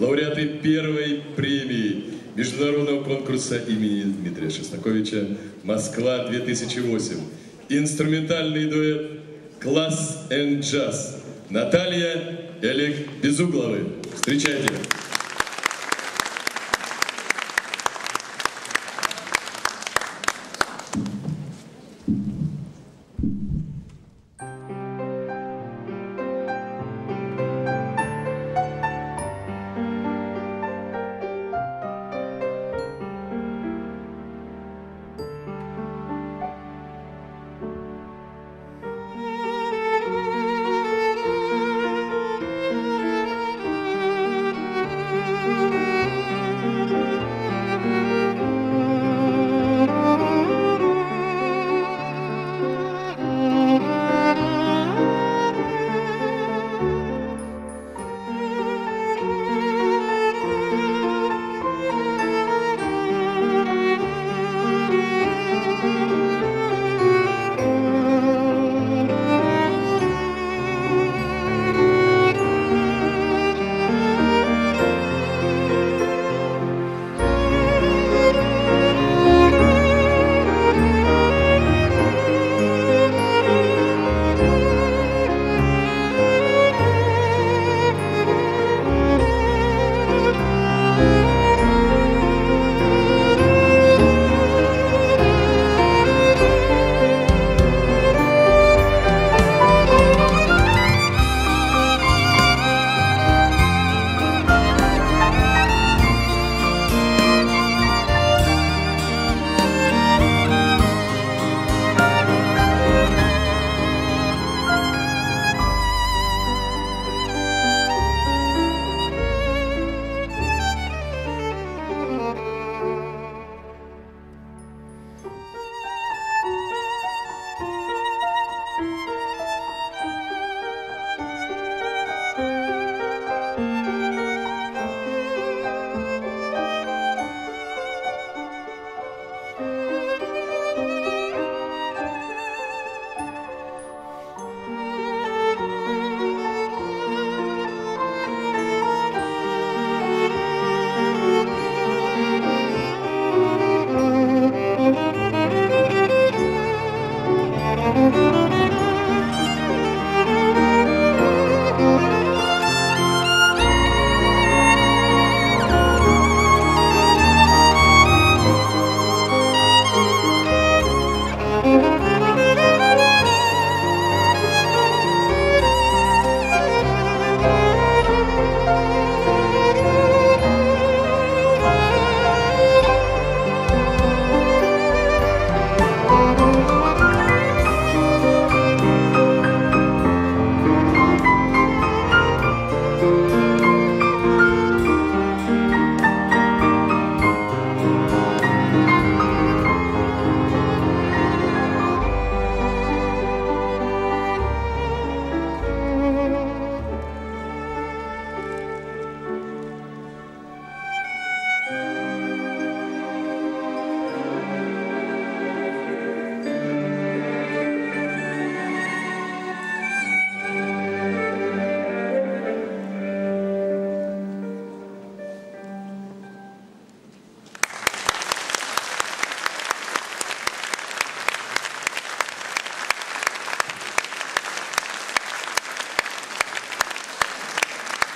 лауреаты первой премии международного конкурса имени Дмитрия Шостаковича «Москва-2008». Инструментальный дуэт «Класс энд джаз» Наталья и Олег Безугловы. Встречайте!